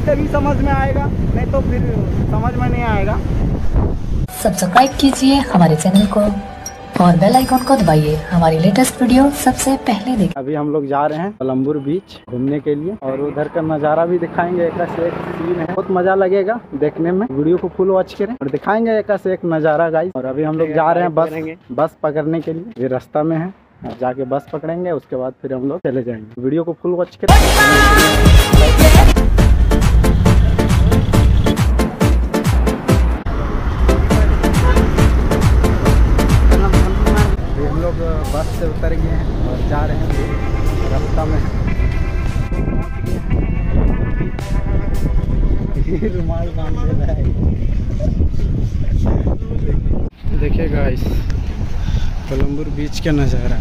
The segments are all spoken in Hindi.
इससे भी समझ में आएगा, नहीं तो फिर समझ में नहीं आएगा। सब्सक्राइब कीजिए हमारे चैनल को और बेल आइकॉन को दबाइए, हमारी लेटेस्ट वीडियो सबसे पहले देखें। अभी हम लोग जा रहे हैं पलम्बूर बीच घूमने के लिए और उधर का नज़ारा भी दिखाएंगे, एक से एक सीन है, बहुत मजा लगेगा देखने में। वीडियो को फुल वॉच करें और दिखाएंगे एक से एक नज़ारा गाइस। और अभी हम लोग जा रहे हैं बस पकड़ने के लिए, ये रास्ता में है, जाके बस पकड़ेंगे, उसके बाद फिर हम लोग चले जाएंगे। वीडियो को फुल वॉच करें। बस से उतर गए हैं और जा रहे हैं, रास्ता में रुमाल बांध रहा है। देखिए गाइस पलम्बूर बीच का नज़ारा,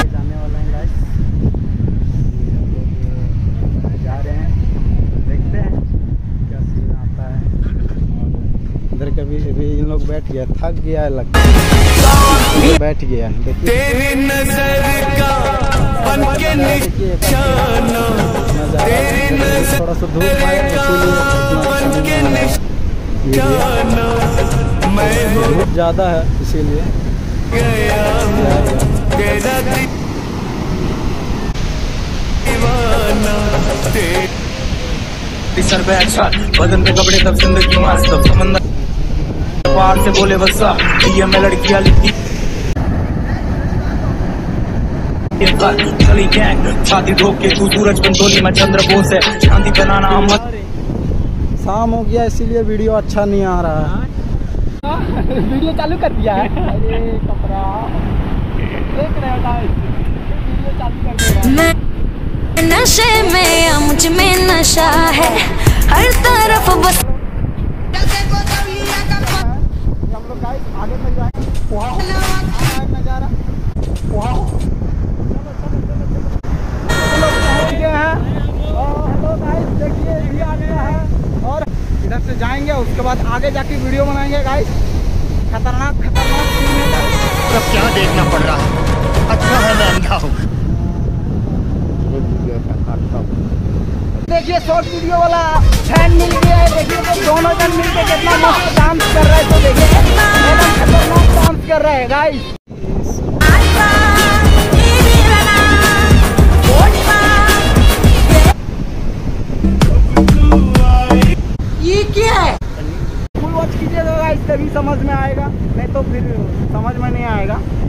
जाने वाला है गाइस, जा रहे हैं, देखते हैं क्या सीन आता है। कभी अभी इन लोग बैठ गया, थक गया है, लगता बैठ गया। तेरी नजर का बन के निशाना, तेरी नजर का बन के निशाना, मैं बहुत ज्यादा है इसीलिए गया तेरा दीवाना। तेरी सर पे अच्छा बदन पे कपड़े तब जिंदगी मस्त समंदर पार से बोले बसा ये मैं लड़कियां लिखी चली गैंग छाती ठोक के तू सूरज कुंडोली में चंद्र बोस है शांति बनाना अहमद। शाम हो गया इसीलिए वीडियो अच्छा नहीं आ रहा है। वीडियो चालू कर दिया है, अरे कपड़ा देख रहे हो गाइस, वीडियो चालू कर दिया। नशे में मुझ में नशा है हर तरफ बस। आगे तक जाएंगे, वाह नज़ारा, वाह। पहुँच गए हैं और हेलो गाइस, देखिए भी आ गया है और इधर से जाएंगे, उसके बाद आगे जाके वीडियो बनाएंगे गाइस। खतरनाक खतरनाक सीन है, सब क्या देखना पड़ रहा है। अच्छा है मैं अंधा हूँ। देखिए शॉर्ट वीडियो वाला फैन मिल गया है, देखिए दोनों जन मिलकर कितना मस्त डांस कर रहे हैं। तो देखिए मेरा खतरनाक डांस कर रहे हैं गाइस। ये क्या है, फुल वॉच कीजिएगा गाइस, तभी समझ में आएगा, नहीं तो फिर समझ में नहीं आएगा। देखिए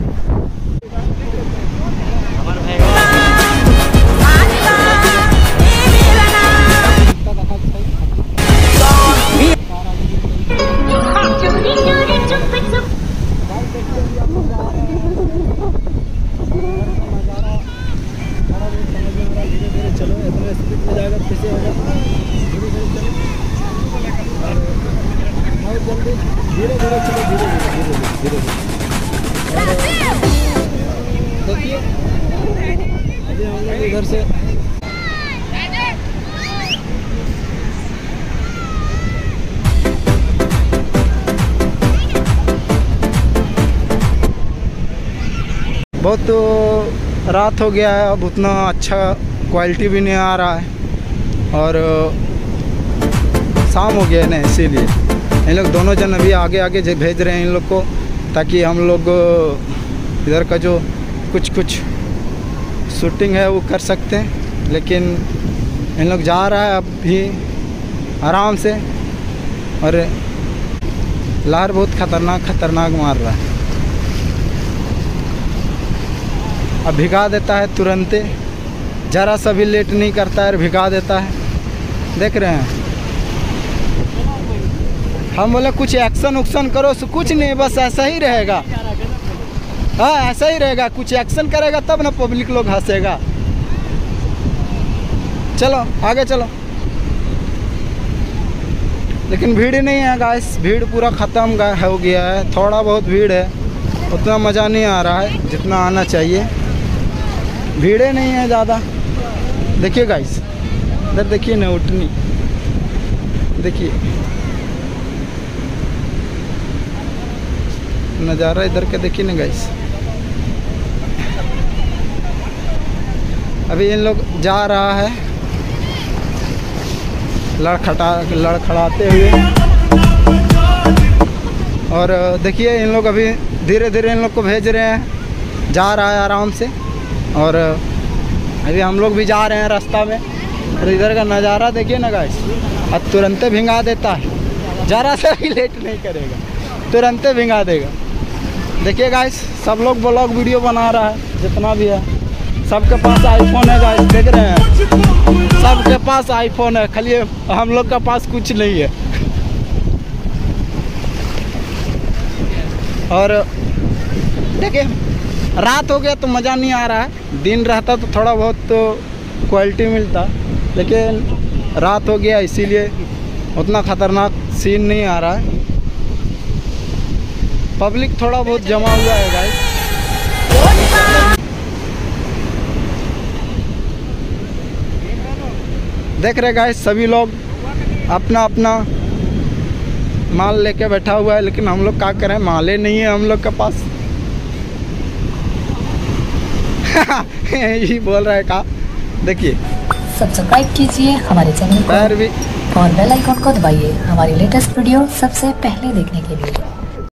अभी हम लोग इधर से बहुत तो रात हो गया है, अब उतना अच्छा क्वालिटी भी नहीं आ रहा है और शाम हो गया है ना, इसीलिए इन लोग दोनों जन अभी आगे आगे भेज रहे हैं इन लोग को, ताकि हम लोग इधर का जो कुछ शूटिंग है वो कर सकते हैं। लेकिन इन लोग जा रहा है अब भी आराम से, और लहर बहुत खतरनाक मार रहा है, अब भिगा देता है तुरंत, ज़रा सा भी लेट नहीं करता है, भिगा देता है। देख रहे हैं हम बोले कुछ एक्शन उक्शन करो, कुछ नहीं, बस ऐसा ही रहेगा। हाँ ऐसा ही रहेगा, कुछ एक्शन करेगा तब ना पब्लिक लोग हंसेगा। चलो आगे चलो, लेकिन भीड़ नहीं है गाइस, भीड़ पूरा ख़त्म हो गया है, थोड़ा बहुत भीड़ है, उतना मज़ा नहीं आ रहा है जितना आना चाहिए। भीड़े नहीं है ज़्यादा। देखिए गाइस इधर देखिए ना, उठनी देखिए नज़ारा इधर का, देखिए ना गाइस अभी इन लोग जा रहा है लड़खड़ाते हुए। और देखिए इन लोग अभी धीरे धीरे इन लोग को भेज रहे हैं, जा रहा है आराम से। और अभी हम लोग भी जा रहे हैं रास्ता में। और इधर का नज़ारा देखिए ना गाइस, अब तुरंत भिंगा देता है, ज़रा से भी लेट नहीं करेगा, तुरंत भिंगा देगा। देखिए गाइस सब लोग ब्लॉग वीडियो बना रहा है जितना भी है, सबके पास आईफोन है गाइस, देख रहे हैं सबके पास आईफोन है, खाली हम लोग के पास कुछ नहीं है। और देखिए रात हो गया तो मज़ा नहीं आ रहा है, दिन रहता तो थोड़ा बहुत तो क्वालिटी मिलता, लेकिन रात हो गया इसीलिए उतना खतरनाक सीन नहीं आ रहा है। पब्लिक थोड़ा बहुत जमा हुआ है गाइस, देख रहे गाइस सभी लोग अपना अपना माल लेके बैठा हुआ है, लेकिन हम लोग क्या करें, माले नहीं है हम लोग के पास। यही बोल रहा है का देखिए, सब्सक्राइब कीजिए हमारे चैनल को और बेल आइकॉन को दबाइए हमारी लेटेस्ट वीडियो सबसे पहले देखने के लिए।